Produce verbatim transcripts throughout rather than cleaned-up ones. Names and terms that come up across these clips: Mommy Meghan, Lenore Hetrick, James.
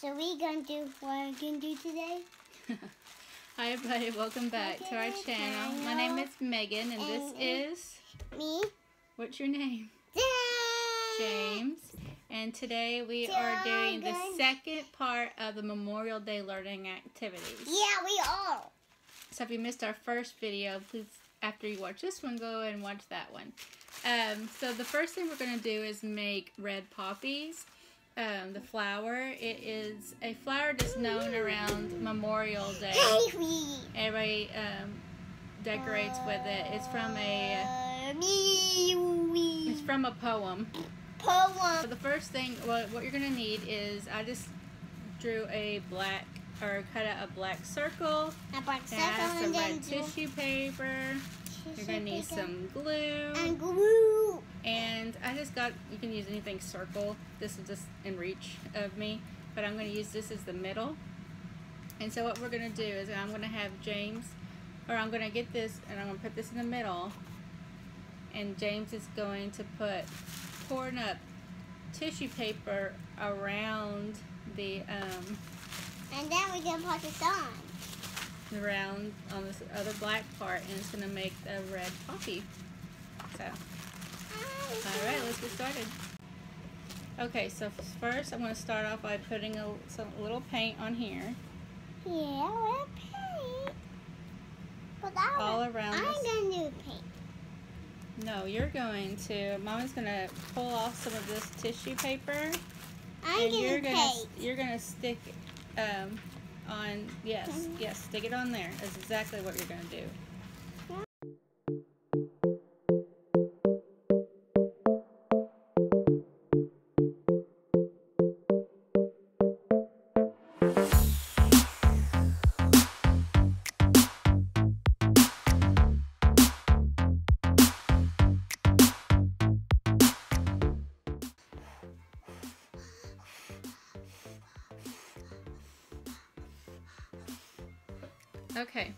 So we gonna do what we're gonna do today. Hi everybody, welcome back welcome to our channel. channel. My name is Megan and, and this is... Me. What's your name? James. And today we James. are doing the second part of the Memorial Day learning activities. Yeah, we are. So if you missed our first video, please, after you watch this one, go and watch that one. Um, so the first thing we're going to do is make red poppies. Um, the flower. It is a flower that's known around Memorial Day. Everybody um, decorates with it. It's from a. It's from a poem. Poem. So the first thing, what, what you're gonna need is, I just drew a black or cut out a black circle. A black circle. Add some red tissue paper. You're gonna need some glue. And glue. And I just got, you can use anything circle. This is just in reach of me, but I'm going to use this as the middle. And so what we're going to do is I'm going to have James, or I'm going to get this and I'm going to put this in the middle. And James is going to put, pouring up tissue paper around the, um. And then we're going to put this on. Around on this other black part, and it's going to make a red poppy. So. Alright, let's get started. Okay, so first I'm going to start off by putting a some little paint on here. Yeah, we'll paint. But I All would, around I'm going to do paint. No, you're going to. Mama's going to pull off some of this tissue paper. I'm going to paint. You're going to stick um, on, yes, mm-hmm. yes, stick it on there. That's exactly what you're going to do. Okay,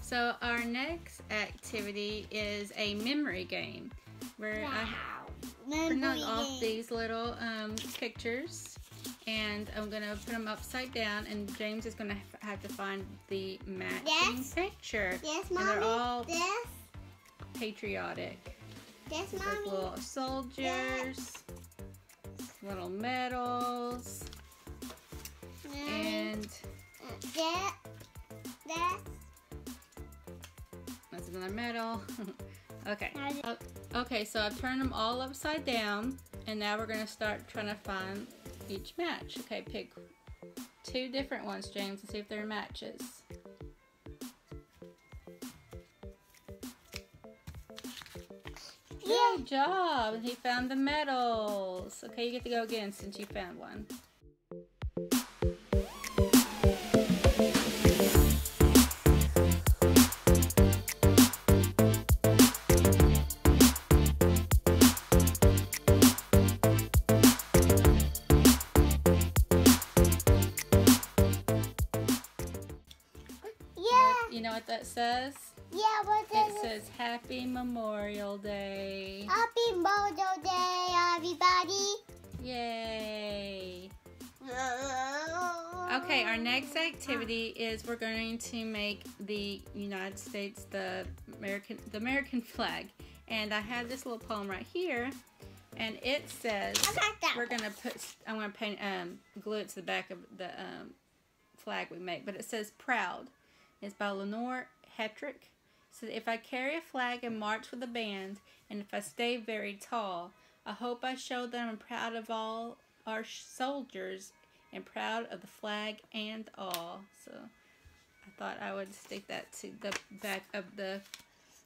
so our next activity is a memory game where wow. I knock off these little um, pictures, and I'm going to put them upside down, and James is going to have to find the matching yes. picture. Yes, Mommy. And they're all yes. patriotic. Yes, Mommy. Like little soldiers, yes. little medals, yes. and... Yes. Yes. That's another medal. Okay. Uh, okay, so I've turned them all upside down, and now we're gonna start trying to find each match. Okay, pick two different ones, James, and see if they're matches. Yeah. Good job! He found the medals. Okay, you get to go again since you found one. You know what that says? Yeah, what does it says? It says Happy Memorial Day. Happy Memorial Day, everybody. Yay. Okay, our next activity is we're going to make the United States, the American, the American flag. And I have this little poem right here, and it says we're going to put, I'm going to paint, um, glue it to the back of the um, flag we make, but it says Proud. It's by Lenore Hetrick. So if I carry a flag and march with a band, and if I stay very tall, I hope I show that I'm proud of all our soldiers and proud of the flag and all. So I thought I would stick that to the back of the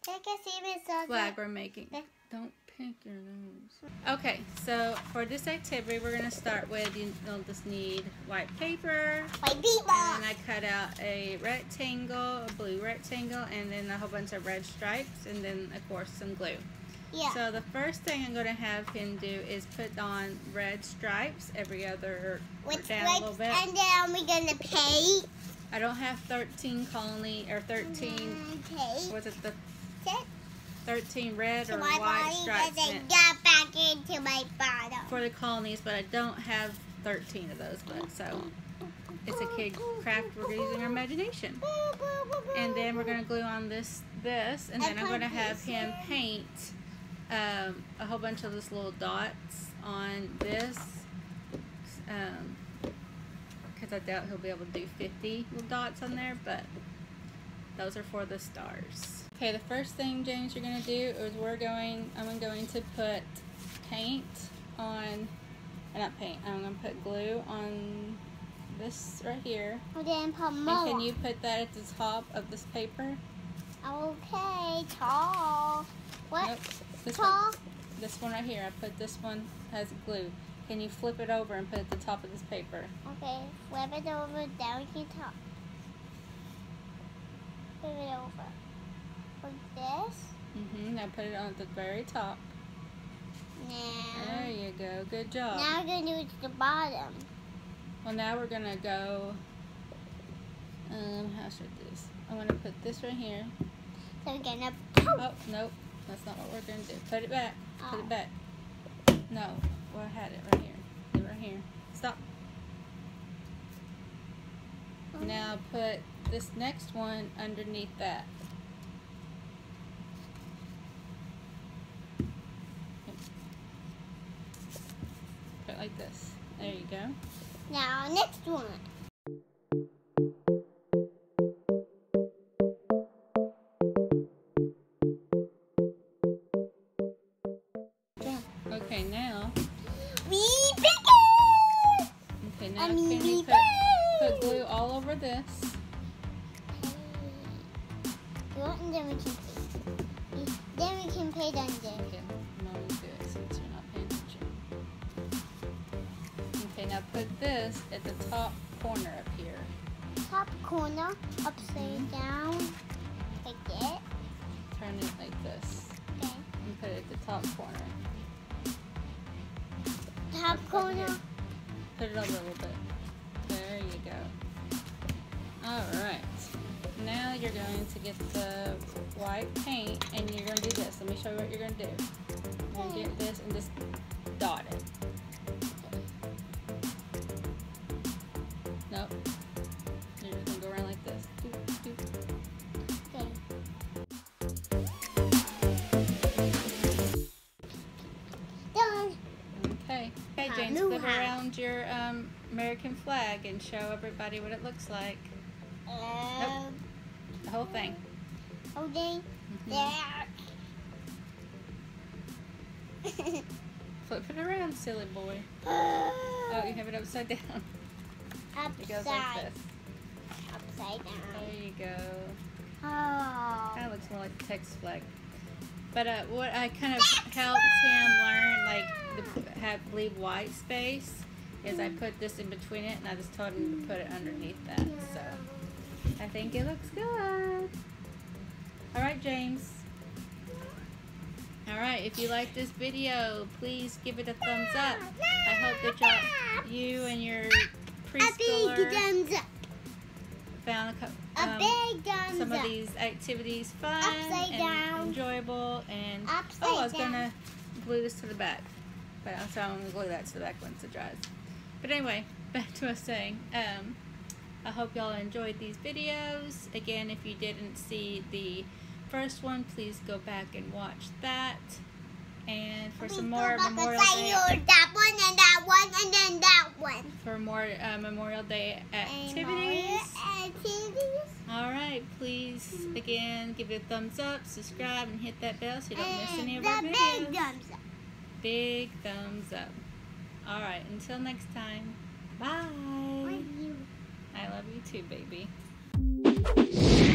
flag we're making. Don't pick your nose. Okay, so for this activity, we're gonna start with you'll just need white paper. White paper. Cut out a rectangle, a blue rectangle, and then a whole bunch of red stripes, and then of course some glue. Yeah. So the first thing I'm going to have him do is put on red stripes every other With down stripes, a little bit. And then we're going to paint. I don't have thirteen colony or thirteen. Okay. Was it the thirteen red or white stripes? Back into my bottle. For the colonies, but I don't have thirteen of those books. So it's a kid craft. We're using our imagination. And then we're going to glue on this, this, and then I'm going to have him paint um, a whole bunch of these little dots on this. Um, because I doubt he'll be able to do fifty little dots on there, but those are for the stars. Okay, the first thing, James, you're going to do is we're going, I'm going to put paint on, not paint, I'm going to put glue on this right here. And can you put that at the top of this paper? Okay, tall. What? Nope, this tall? One, this one right here. I put this one as glue. Can you flip it over and put it at the top of this paper? Okay, flip it over down to the top. Flip it over. Like this? Mm-hmm. Now put it on at the very top. Now. There you go. Good job. Now we're going to do it to the bottom. Well, now we're going to go, um, how should I do this? I'm going to put this right here. So we're going to pop. Oh, nope. That's not what we're going to do. Put it back. Oh. Put it back. No. Well, I had it right here. Right here. Stop. Okay. Now put this next one underneath that. Put it like this. There you go. Now, next one. Okay, now. Okay, now can you put, put glue all over this? And then we can paint. Then we can paint on there. Okay, no, we do it since you're not paying attention. Okay, now put this at the top corner up here. Top corner, upside down, like that. Turn it like this. Okay. And put it at the top corner. Top corner. Put it over a little bit. There you go. Alright. Now you're going to get the white paint and you're going to do this. Let me show you what you're going to do. You're going to get this and just dot it. Nope. You're just going to go around like this. Doop, doop. James, flip around your um, American flag and show everybody what it looks like. Uh, nope. The whole thing. Whole thing? Mm-hmm. Yeah. Flip it around, silly boy. Oh, you have it upside down. Upside. It goes like this. Upside down. There you go. Oh. That looks more like the Texas flag. But uh, what I kind of helped him learn, like, the, have leave white space, is I put this in between it, and I just told him to put it underneath that. So I think it looks good. All right, James. All right, if you like this video, please give it a thumbs up. I hope that y'all, you and your preschooler found a Um, some of these activities fun and down. enjoyable and upside oh I was down. gonna glue this to the back, but I'm sorry, I'm gonna glue that to the back once it dries. But anyway, back to what I was saying. um, I hope y'all enjoyed these videos. Again, if you didn't see the first one, please go back and watch that. And for some more Memorial Day, that one and that one and then that one. For more uh, Memorial Day activities. activities. All right, please again give it a thumbs up, subscribe, and hit that bell so you don't and miss any of our videos. Big thumbs up. Big thumbs up. All right, until next time. Bye. I love you. I love you too, baby.